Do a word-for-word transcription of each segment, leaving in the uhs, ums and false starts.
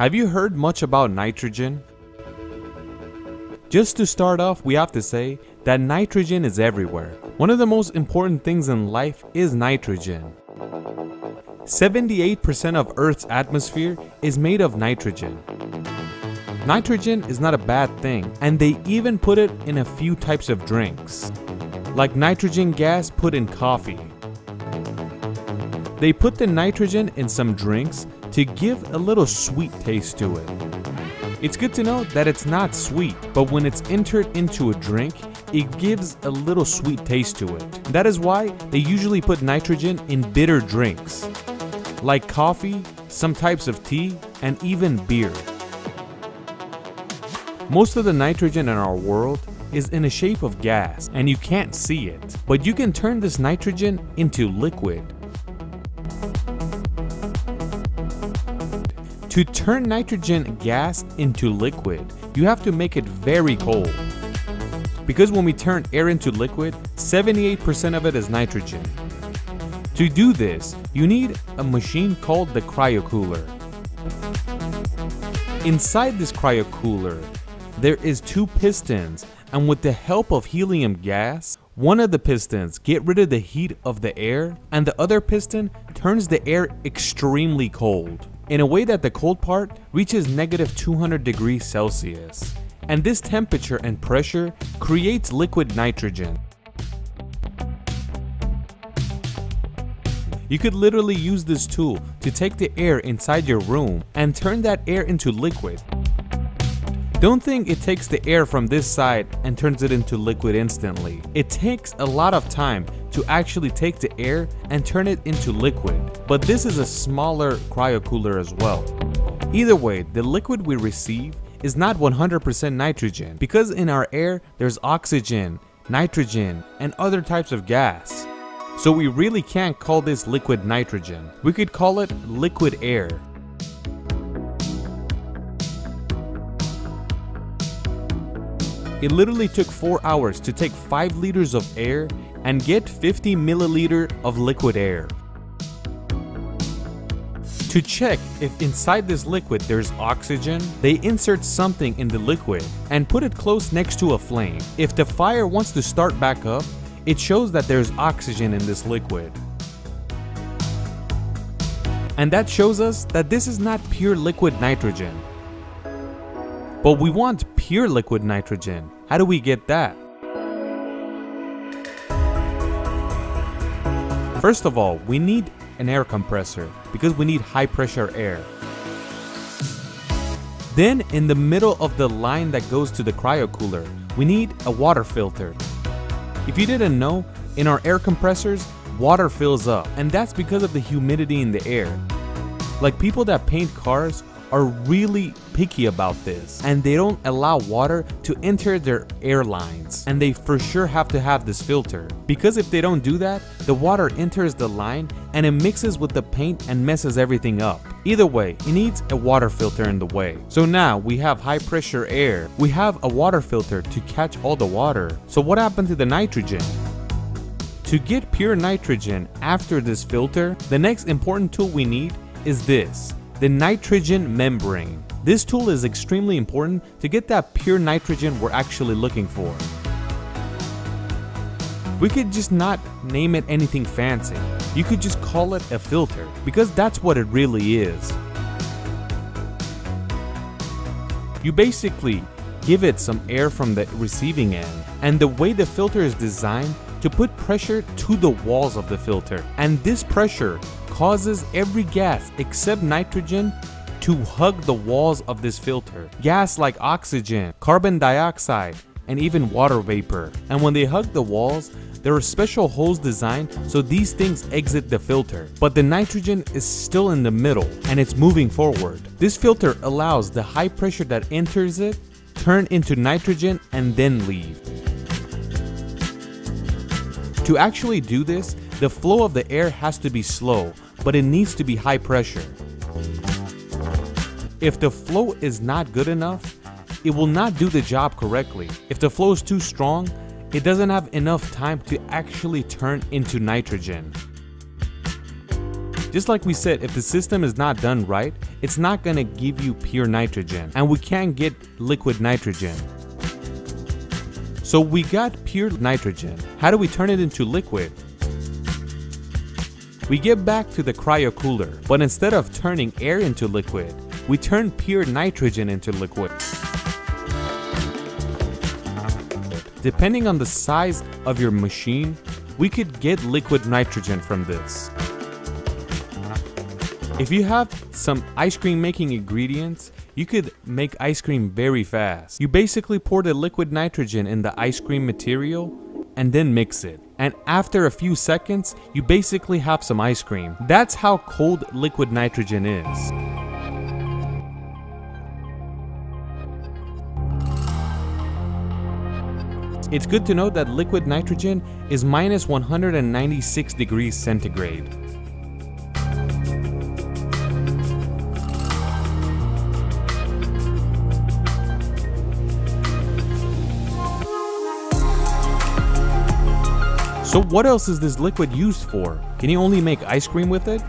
Have you heard much about nitrogen? Just to start off, we have to say that nitrogen is everywhere. One of the most important things in life is nitrogen. seventy-eight percent of Earth's atmosphere is made of nitrogen. Nitrogen is not a bad thing, and they even put it in a few types of drinks, like nitrogen gas put in coffee. They put the nitrogen in some drinks to give a little sweet taste to it. It's good to know that it's not sweet, but when it's entered into a drink, it gives a little sweet taste to it. That is why they usually put nitrogen in bitter drinks, like coffee, some types of tea, and even beer. Most of the nitrogen in our world is in the shape of gas, and you can't see it, but you can turn this nitrogen into liquid. To turn nitrogen gas into liquid, you have to make it very cold. Because when we turn air into liquid, seventy-eight percent of it is nitrogen. To do this, you need a machine called the cryocooler. Inside this cryocooler, there is two pistons, and with the help of helium gas, one of the pistons gets rid of the heat of the air, and the other piston turns the air extremely cold, in a way that the cold part reaches negative two hundred degrees Celsius. And this temperature and pressure creates liquid nitrogen. You could literally use this tool to take the air inside your room and turn that air into liquid. Don't think it takes the air from this side and turns it into liquid instantly. It takes a lot of time to actually take the air and turn it into liquid. But this is a smaller cryocooler as well. Either way, the liquid we receive is not one hundred percent nitrogen, because in our air there's oxygen, nitrogen, and other types of gas. So we really can't call this liquid nitrogen. We could call it liquid air. It literally took four hours to take five liters of air and get fifty milliliters of liquid air. To check if inside this liquid there's oxygen, they insert something in the liquid and put it close next to a flame. If the fire wants to start back up, it shows that there's oxygen in this liquid. And that shows us that this is not pure liquid nitrogen. But we want pure liquid nitrogen. How do we get that? First of all, we need an air compressor because we need high pressure air. Then in the middle of the line that goes to the cryocooler, we need a water filter. If you didn't know, in our air compressors, water fills up, and that's because of the humidity in the air. Like people that paint cars are really picky about this, and they don't allow water to enter their air lines, and they for sure have to have this filter, because if they don't do that, the water enters the line and it mixes with the paint and messes everything up. Either way, it needs a water filter in the way. So now we have high pressure air, we have a water filter to catch all the water. So what happened to the nitrogen? To get pure nitrogen after this filter, the next important tool we need is this, the nitrogen membrane. This tool is extremely important to get that pure nitrogen we're actually looking for. We could just not name it anything fancy. You could just call it a filter, because that's what it really is. You basically give it some air from the receiving end, and the way the filter is designed to put pressure to the walls of the filter, and this pressure causes every gas except nitrogen to hug the walls of this filter. Gas like oxygen, carbon dioxide, and even water vapor. And when they hug the walls, there are special holes designed so these things exit the filter. But the nitrogen is still in the middle and it's moving forward. This filter allows the high pressure that enters it turn into nitrogen and then leave. To actually do this, the flow of the air has to be slow, but it needs to be high pressure. If the flow is not good enough, it will not do the job correctly. If the flow is too strong, it doesn't have enough time to actually turn into nitrogen. Just like we said, if the system is not done right, it's not going to give you pure nitrogen, and we can't get liquid nitrogen. So we got pure nitrogen. How do we turn it into liquid? We get back to the cryocooler, but instead of turning air into liquid, we turn pure nitrogen into liquid. Depending on the size of your machine, we could get liquid nitrogen from this. If you have some ice cream making ingredients, you could make ice cream very fast. You basically pour the liquid nitrogen in the ice cream material and then mix it. And after a few seconds, you basically have some ice cream. That's how cold liquid nitrogen is. It's good to know that liquid nitrogen is minus one hundred ninety-six degrees centigrade. So what else is this liquid used for? Can you only make ice cream with it?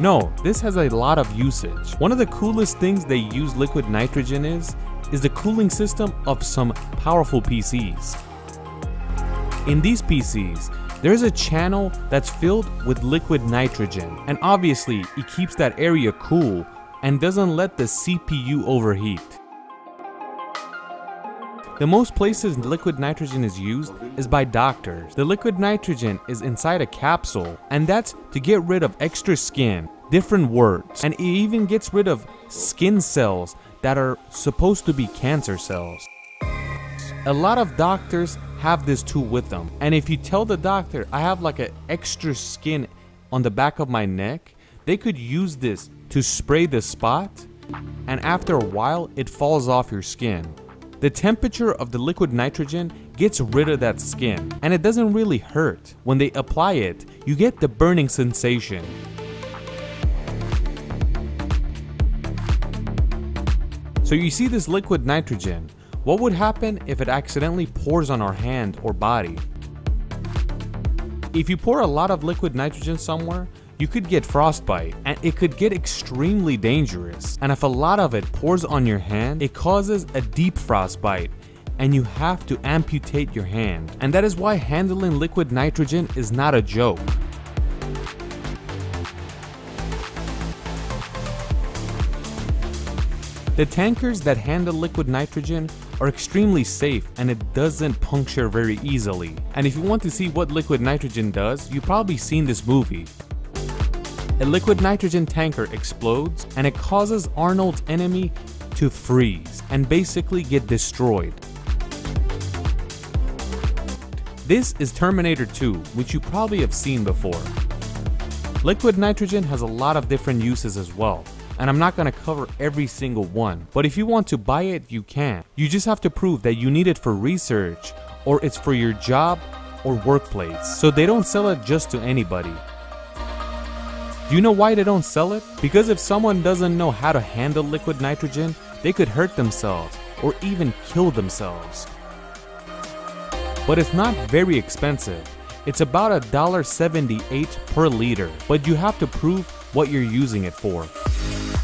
No, this has a lot of usage. One of the coolest things they use liquid nitrogen is is the cooling system of some powerful P Cs. In these P Cs, there is a channel that's filled with liquid nitrogen, and obviously it keeps that area cool and doesn't let the C P U overheat. The most places liquid nitrogen is used is by doctors. The liquid nitrogen is inside a capsule, and that's to get rid of extra skin, different words, and it even gets rid of skin cells that are supposed to be cancer cells. A lot of doctors have this too with them, and if you tell the doctor, I have like an extra skin on the back of my neck, they could use this to spray the spot, and after a while it falls off your skin. The temperature of the liquid nitrogen gets rid of that skin, and it doesn't really hurt. When they apply it, you get the burning sensation. So you see this liquid nitrogen. What would happen if it accidentally pours on our hand or body? If you pour a lot of liquid nitrogen somewhere, you could get frostbite, and it could get extremely dangerous. And if a lot of it pours on your hand, it causes a deep frostbite, and you have to amputate your hand. And that is why handling liquid nitrogen is not a joke. The tankers that handle liquid nitrogen are extremely safe, and it doesn't puncture very easily. And if you want to see what liquid nitrogen does, you've probably seen this movie. A liquid nitrogen tanker explodes, and it causes Arnold's enemy to freeze and basically get destroyed. This is Terminator two, which you probably have seen before. Liquid nitrogen has a lot of different uses as well, and I'm not going to cover every single one, but if you want to buy it, you can. You just have to prove that you need it for research, or it's for your job or workplace. So they don't sell it just to anybody. Do you know why they don't sell it? Because if someone doesn't know how to handle liquid nitrogen, they could hurt themselves or even kill themselves. But it's not very expensive. It's about one dollar seventy-eight per liter, but you have to prove what you're using it for.